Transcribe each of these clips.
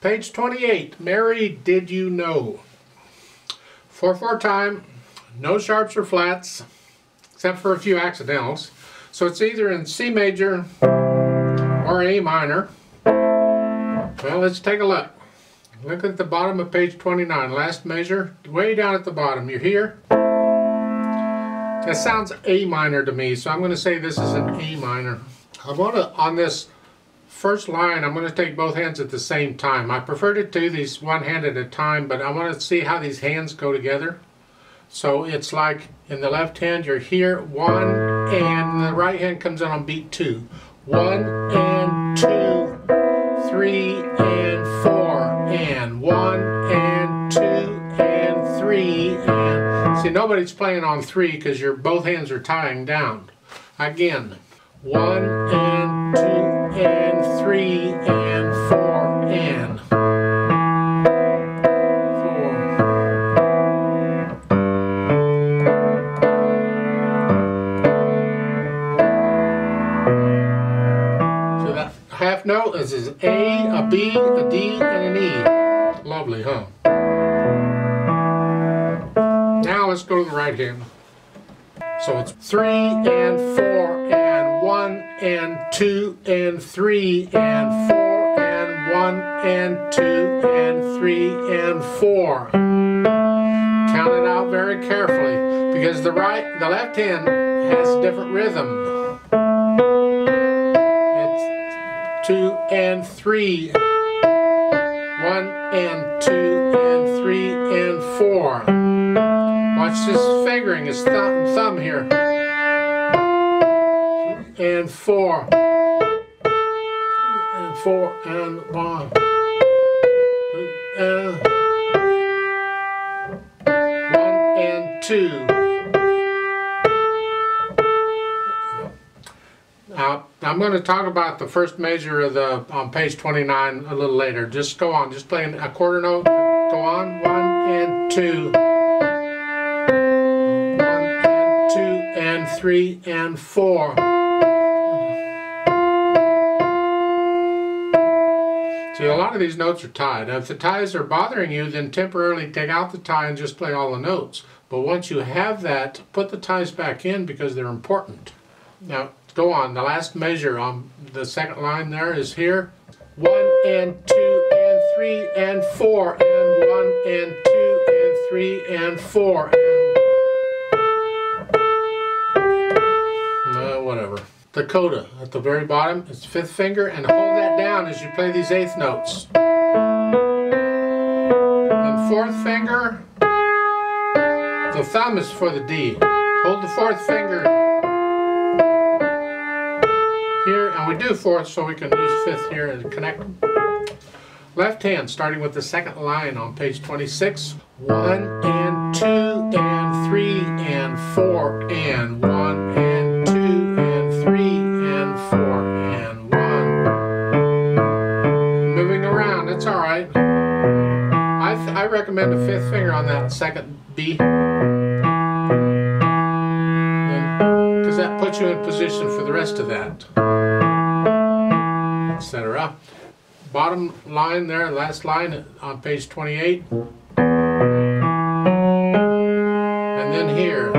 Page 28, Mary, Did You Know? 4-4 time, no sharps or flats, except for a few accidentals. So it's either in C major or A minor. Well, let's take a look. Look at the bottom of page 29, last measure, way down at the bottom. You're here. That sounds A minor to me, so I'm going to say this is an A minor. I want to, on this first line, I'm going to take both hands at the same time. I prefer to do these one hand at a time, but I want to see how these hands go together. So it's like in the left hand, you're here, one, and the right hand comes in on beat two. One, and two, three, and four, and one, and two, and three, and... See, nobody's playing on three because your both hands are tying down. Again, one, and two, and three, and four, and four. So that half note is A B, a D, and an E. Lovely, huh? Now let's go to the right hand. So it's three, and four, and one, and two, and three, and four, and one, and two, and three, and four. Count it out very carefully, because the left hand has a different rhythm. It's two, and three, one, and two, and three, and four. Watch this fingering, his thumb here. And four, and four, and one, and one, and two. Now, I'm going to talk about the first measure of the on page 29 a little later. Just go on, just playing a quarter note. Go on, one, and two, 1 and 2, and 3 and 4. See, a lot of these notes are tied. Now, if the ties are bothering you, then temporarily take out the tie and just play all the notes. But once you have that, put the ties back in because they're important. Now, go on. The last measure on the second line there is here. One and two and three and four and one and two and three and four and... whatever. The coda at the very bottom, it's the fifth finger, and hold that down as you play these eighth notes. And fourth finger, the thumb is for the D. Hold the fourth finger here, and we do fourth so we can use fifth here and connect them. Left hand, starting with the second line on page 26. One and two and three and four and one and I recommend a fifth finger on that second B, because that puts you in position for the rest of that, etc. Bottom line there, last line on page 28, and then here.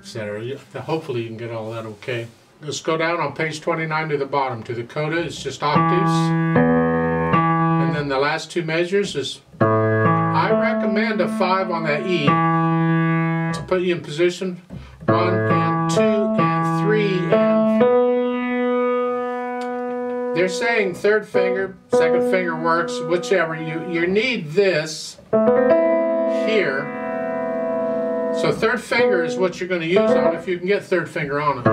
Etc. Hopefully you can get all that okay. Let's go down on page 29 to the bottom, to the coda. It's just octaves. And then the last two measures is, I recommend a 5 on that E to put you in position. 1 and 2 and 3 and... They're saying third finger, second finger works, whichever. You need this here. So third finger is what you're going to use on if you can get third finger on it.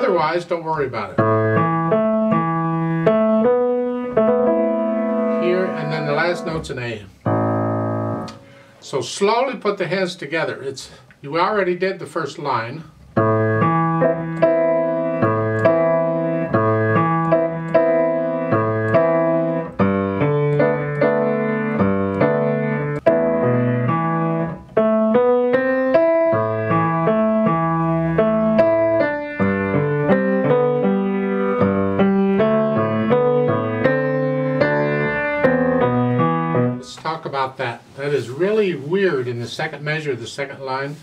Otherwise, don't worry about it. Here, and then the last note's an A. So slowly put the hands together. You already did the first line. That is really weird in the second measure of the second line,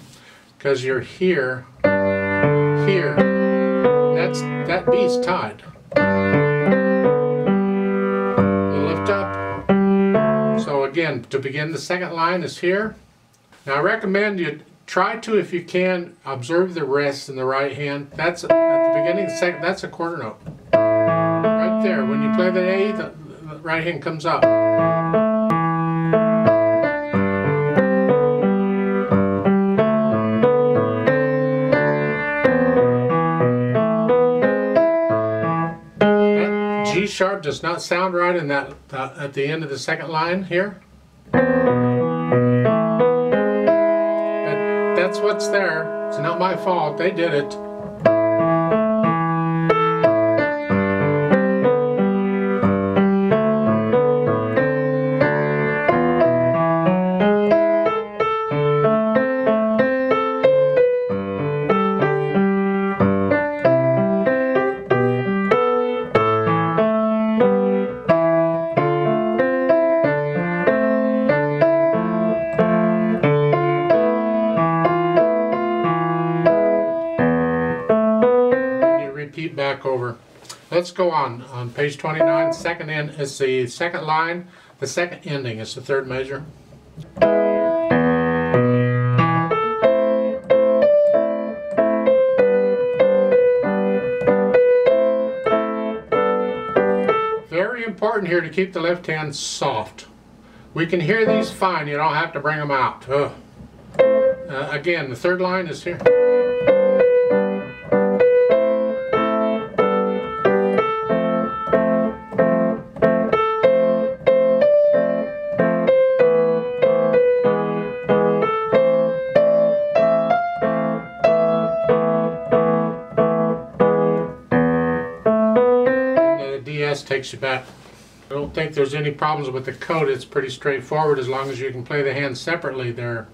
because you're here. That beat's tied. You lift up. So again, to begin the second line is here. Now I recommend you try to, if you can, observe the rest in the right hand. That's at the beginning of the second. That's a quarter note. Right there. When you play the A, the right hand comes up. G-sharp does not sound right in that at the end of the second line here. That's what's there. It's not my fault. They did it. Back over. Let's go on page 29, second end is the second line, the second ending is the third measure. Very important here to keep the left hand soft. We can hear these fine, you don't have to bring them out. Again, the third line is here. Takes you back. I don't think there's any problems with the code. It's pretty straightforward as long as you can play the hands separately there.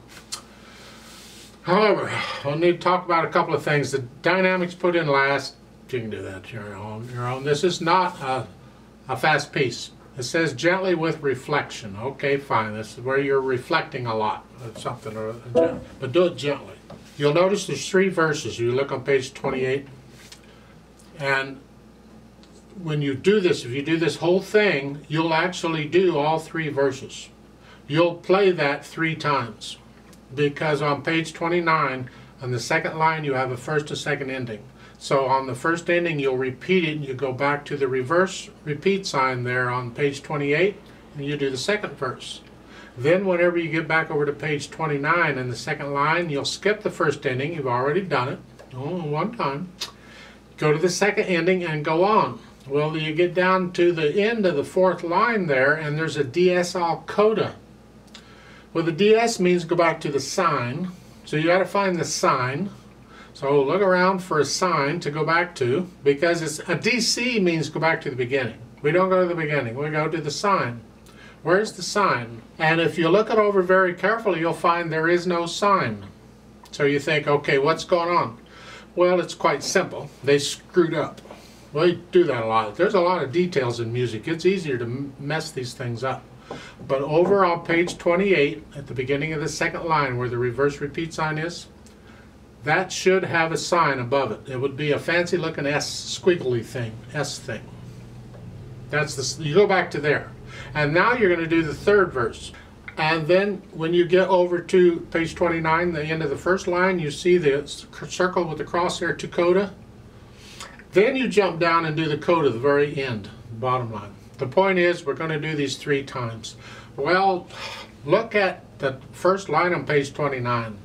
However, we'll need to talk about a couple of things. The dynamics put in last. You can do that on your own. This is not a fast piece. It says gently with reflection. Okay, fine. This is where you're reflecting a lot of something, or but do it gently. You'll notice there's three verses. You look on page 28, and when you do this, if you do this whole thing, you'll actually do all three verses. You'll play that three times, because on page 29, on the second line, you have a first and second ending. So on the first ending, you'll repeat it, and you go back to the reverse repeat sign there on page 28, and you do the second verse. Then whenever you get back over to page 29 and the second line, you'll skip the first ending. You've already done it one time. Go to the second ending and go on. Well, you get down to the end of the fourth line there, and there's a DS all coda. Well, the DS means go back to the sign, so you got to find the sign. So look around for a sign to go back to, because it's a DC means go back to the beginning. We don't go to the beginning, we go to the sign. Where's the sign? And if you look it over very carefully, you'll find there is no sign. So you think, okay, what's going on? Well, it's quite simple. They screwed up. We do that a lot. There's a lot of details in music. It's easier to mess these things up. But over on page 28, at the beginning of the second line where the reverse repeat sign is, that should have a sign above it. It would be a fancy looking S squiggly thing, S thing. That's the, you go back to there. And now you're going to do the third verse. And then when you get over to page 29, the end of the first line, you see the circle with the crosshair to coda. Then you jump down and do the coda at the very end, bottom line. The point is we're going to do these three times. Well, look at the first line on page 29.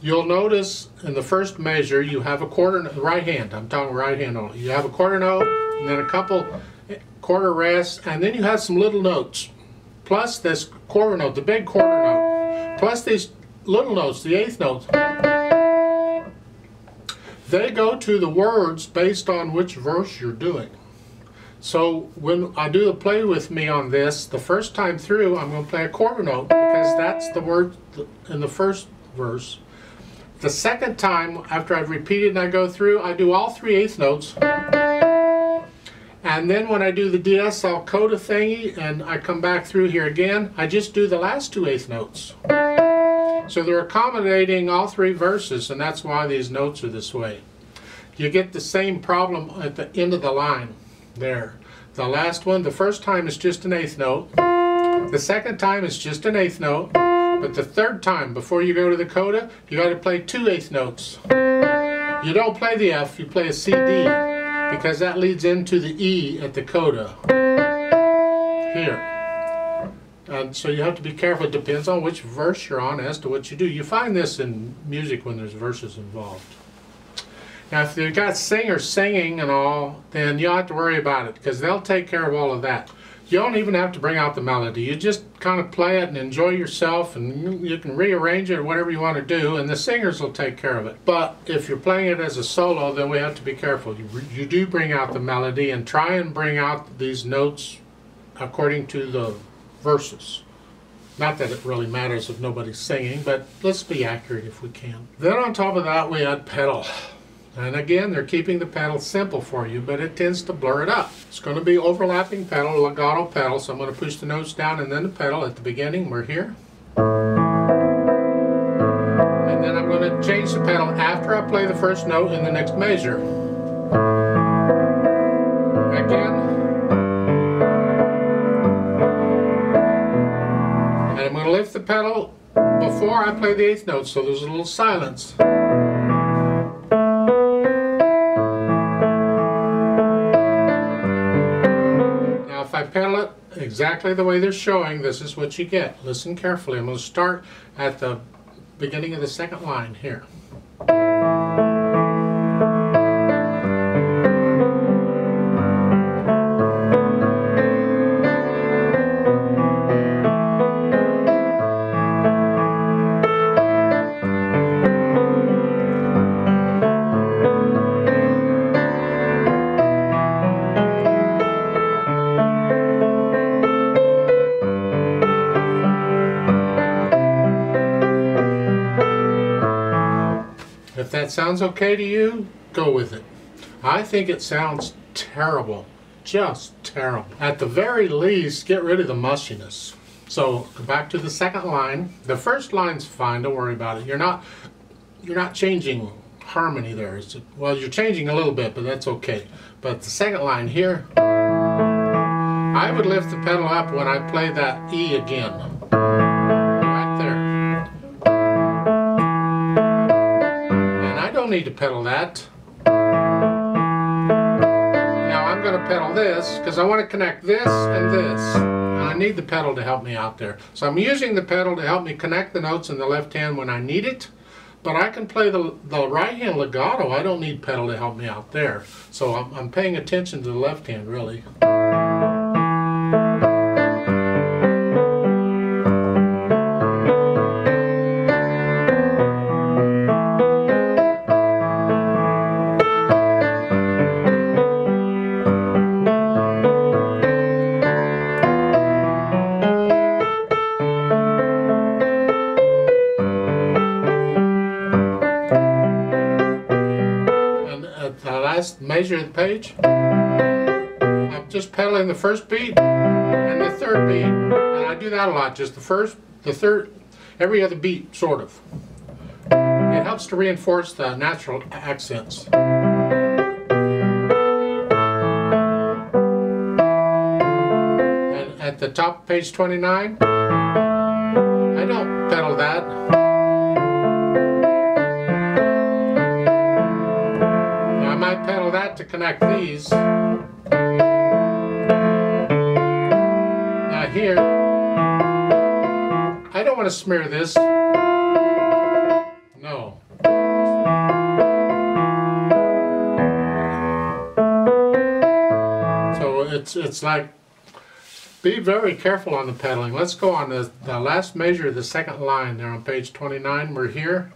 You'll notice in the first measure you have a quarter note, right hand, I'm talking right hand only. You have a quarter note and then a couple quarter rests, and then you have some little notes. Plus this quarter note, the big quarter note, plus these little notes, the eighth notes. They go to the words based on which verse you're doing. So when I do a play with me on this, the first time through I'm going to play a quarter note because that's the word in the first verse. The second time after I've repeated and I go through, I do all three eighth notes. And then when I do the DSL coda thingy and I come back through here again, I just do the last 2/8 notes. So they're accommodating all three verses, and that's why these notes are this way. You get the same problem at the end of the line there. The last one, the first time is just an 1/8 note. The second time is just an 1/8 note. But the third time, before you go to the coda, you got to play 2/8 notes. You don't play the F, you play a C, D, because that leads into the E at the coda here. And so you have to be careful. It depends on which verse you're on as to what you do. You find this in music when there's verses involved. Now if you've got singers singing and all, then you don't have to worry about it, because they'll take care of all of that. You don't even have to bring out the melody. You just kind of play it and enjoy yourself, and you can rearrange it or whatever you want to do, and the singers will take care of it. But if you're playing it as a solo, then we have to be careful. You do bring out the melody and try and bring out these notes according to the verses. Not that it really matters if nobody's singing, but let's be accurate if we can. Then on top of that, we add pedal. And again, they're keeping the pedal simple for you, but it tends to blur it up. It's going to be overlapping pedal, legato pedal, so I'm going to push the notes down and then the pedal at the beginning. We're here. And then I'm going to change the pedal after I play the first note in the next measure. Again. And I'm going to lift the pedal before I play the 8th note, so there's a little silence. Pedal it exactly the way they're showing. This is what you get. Listen carefully. I'm going to start at the beginning of the second line here. If that sounds okay to you, go with it. I think it sounds terrible. Just terrible. At the very least, get rid of the mushiness. So, go back to the second line. The first line's fine, don't worry about it. You're not changing harmony there. Well, you're changing a little bit, but that's okay. But the second line here, I would lift the pedal up when I play that E again. Need to pedal that. Now I'm going to pedal this because I want to connect this and this, and I need the pedal to help me out there. So I'm using the pedal to help me connect the notes in the left hand when I need it, but I can play the right hand legato. I don't need pedal to help me out there. So I'm paying attention to the left hand really. Measure the page. I'm just pedaling the first beat and the third beat, and I do that a lot. Just the first, the third, every other beat, sort of. It helps to reinforce the natural accents. And at the top of page 29, I don't pedal that. Pedal that to connect these. Now here, I don't want to smear this. No. So it's like, be very careful on the pedaling. Let's go on the last measure of the second line there on page 29. We're here.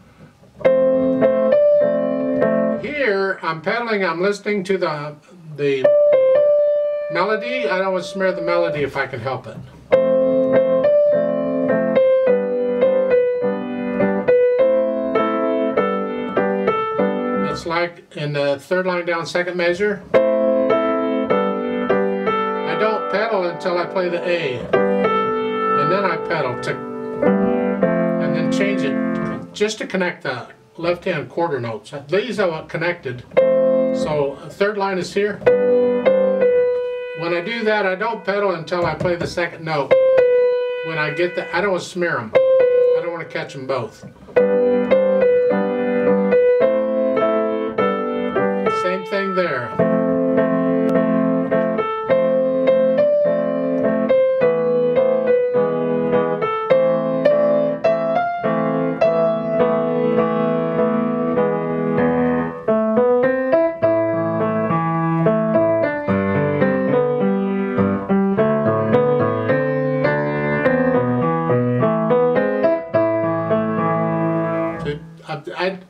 Here, I'm pedaling, I'm listening to the melody. I don't want to smear the melody if I can help it. It's like in the third line down, second measure. until I play the A, and then I pedal to, and then change it just to connect the left hand quarter notes. These are connected, so third line is here. When I do that, I don't pedal until I play the second note. When I get that, I don't want to smear them. I don't want to catch them both. Same thing there.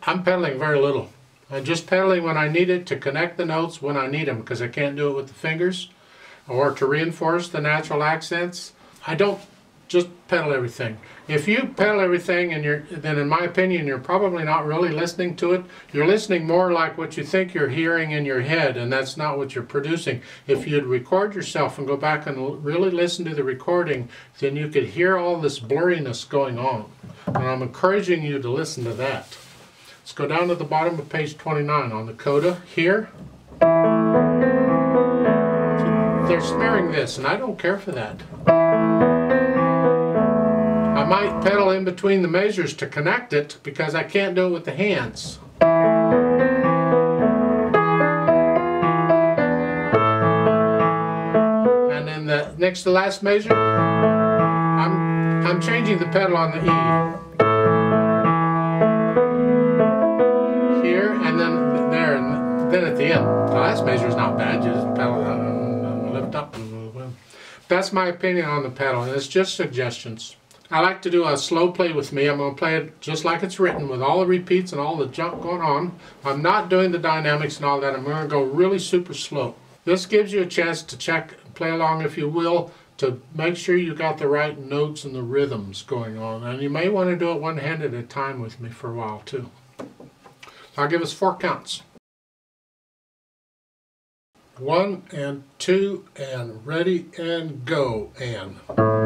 I'm pedaling very little. I'm just pedaling when I need it to connect the notes when I need them, because I can't do it with the fingers or to reinforce the natural accents. I don't just pedal everything. If you pedal everything, and then in my opinion you're probably not really listening to it. You're listening more like what you think you're hearing in your head, and that's not what you're producing. If you'd record yourself and go back and really listen to the recording, then you could hear all this blurriness going on. And I'm encouraging you to listen to that. Let's go down to the bottom of page 29 on the coda here. They're smearing this, and I don't care for that. I might pedal in between the measures to connect it because I can't do it with the hands. And then the next to last measure, I'm changing the pedal on the E. Then at the end, the last measure is not bad. You just pedal down and lift up. That's my opinion on the pedal, and it's just suggestions. I like to do a slow play with me. I'm going to play it just like it's written, with all the repeats and all the junk going on. I'm not doing the dynamics and all that. I'm going to go really super slow. This gives you a chance to check, play along if you will, to make sure you got the right notes and the rhythms going on. And you may want to do it one hand at a time with me for a while too. I'll give us 4 counts. 1 and 2 and ready and go and...